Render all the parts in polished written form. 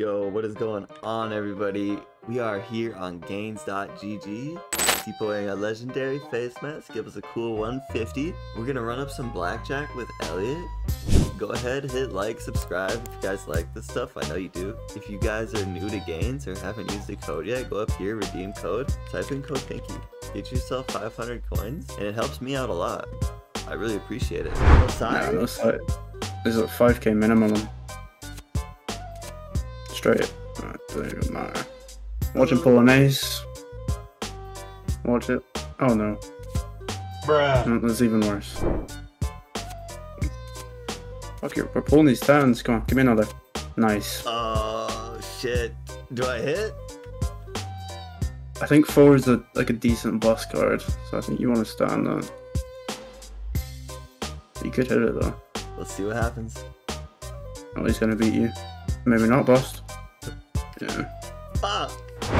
Yo, what is going on, everybody? We are here on Gains.gg. Deploying a legendary face mask. Give us a cool 150. We're gonna run up some blackjack with Elliot. Go ahead, hit like, subscribe if you guys like this stuff. I know you do. If you guys are new to Gains or haven't used the code yet, go up here, redeem code, type in code Pinky. Get yourself 500 coins, and it helps me out a lot. I really appreciate it. No, like, there's a 5k minimum. Straight. Alright, doesn't even matter. Watching Polonaise. Watch it. Oh no. Bruh. No, that's even worse. Fuck it, we're pulling these towns. Come on, give me another. Nice. Oh, shit. Do I hit? I think 4 is like a decent bus card, so I think you want to stand that. You could hit it though. Let's see what happens. Oh, he's gonna beat you. Maybe not bust. Yeah. Fuck!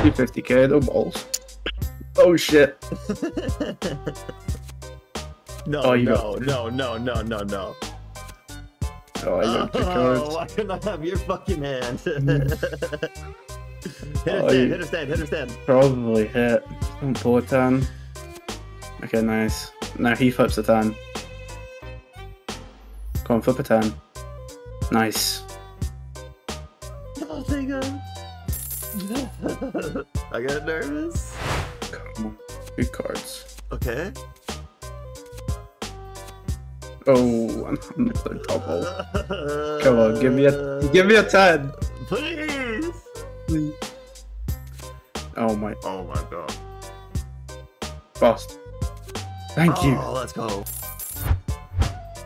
250k, though, balls. Oh shit. No, oh, no. Oh, I got 2 cards. Why couldn't I have your fucking hand? hit her stand. Probably hit. Don't pull a tan. Okay, nice. Now he flips a tan. Come on, flip a tan. Nice. Oh, thank God. I got nervous. Come on. 2 cards. Okay. Oh, I'm the double. Come on, give me a 10. Please. Oh my God. Bust. Thank you. Oh, let's go.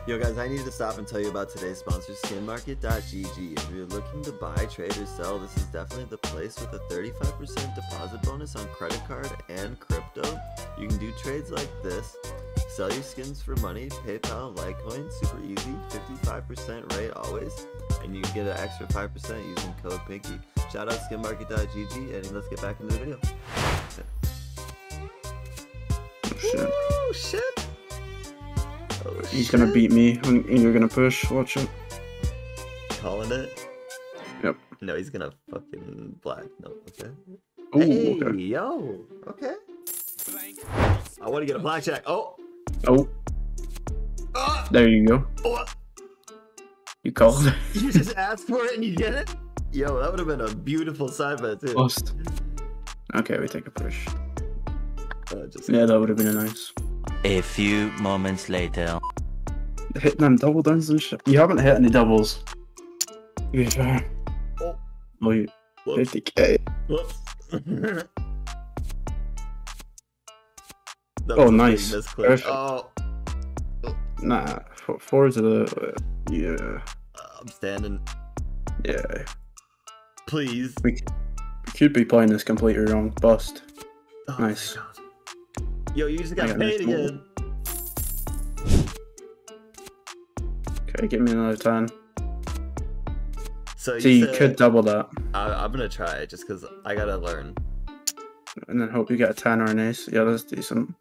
Yo guys, I need to stop and tell you about today's sponsor, SkinMarket.gg. If you're looking to buy, trade, or sell, this is definitely the place with a 35% deposit bonus on credit card and crypto. You can do trades like this. Sell your skins for money, PayPal, Litecoin, super easy, 55% rate always, and you can get an extra 5% using code Pinky. Shout out SkinMarket.gg, and let's get back into the video. Oh shit. Ooh, shit. Oh, he's shit. Gonna beat me, and you're gonna push, watch it. Calling it? Yep. No, he's gonna fucking black, no, okay. Ooh, hey, okay. Yo, okay. I wanna get a blackjack, oh! Oh. There you go. You called. You just asked for it and you get it? Yo, that would have been a beautiful side bet too. Lost. Okay, we take a push. Yeah, that would have been a nice. A few moments later. Hitting them double downs and shit. You haven't hit any doubles. You sure? Oh. Oh, you. Whoops. 50k. Whoops. Oh, nice. Oh. Nah, 4 to the... Yeah. I'm standing. Yeah. Please. We could be playing this completely wrong. Bust. Oh, nice. Yo, you just got paid again. Okay, give me another 10. So you could double that. I'm going to try it just because I got to learn. And then hope you get a 10 or an ace. Yeah, that's decent.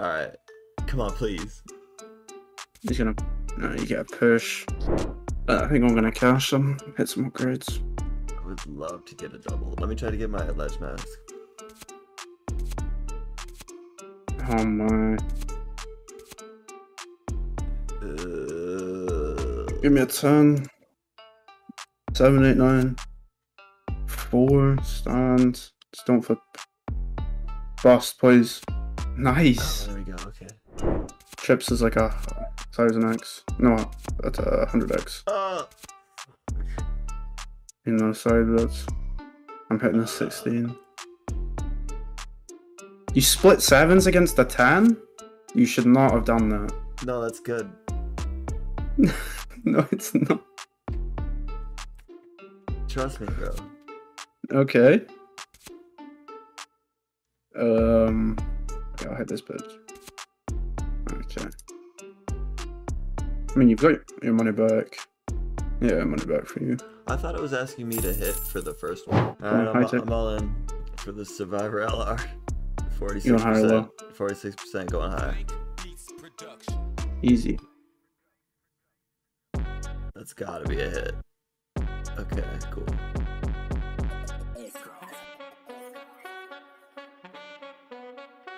Alright, come on, please. He's gonna. No, you get a push. I think I'm gonna cash them. Hit some more grids. I would love to get a double. Let me try to get my ledge mask. Oh my. Give me a 10. 7, 8, 9. 4. Stand. Just don't flip. Bust, please. Nice. Oh, there we go. Okay. Chips is like a 1000x. No, that's a 100x. You know, sorry, but I'm hitting a 16. You split 7s against a 10? You should not have done that. No, that's good. No, it's not. Trust me, bro. Okay. I'll hit this bitch. Okay. I mean, you've got your money back. Yeah, money back for you. I thought it was asking me to hit for the first one. Alright, I'm all in for the Survivor LR. 46%. 46% going high. Easy. That's gotta be a hit. Okay, cool.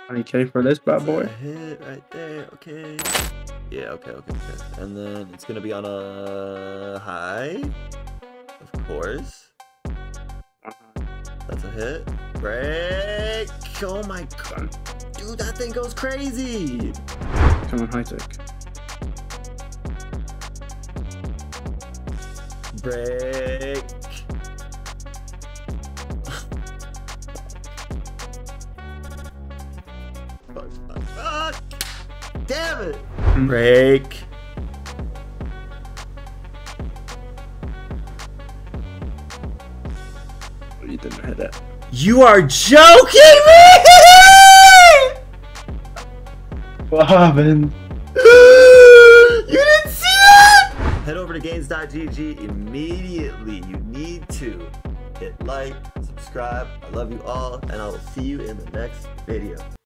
20K for this bad boy. Hit right there. Okay. Yeah. Okay. And then it's gonna be on a high, of course. That's a hit. Break. Oh my god, dude, that thing goes crazy. Come on, high tech. Break. Fuck. Damn it. Break. You didn't hit that. You are joking me! What happened? Head over to Gains.gg immediately. You need to hit like, subscribe. I love you all, and I will see you in the next video.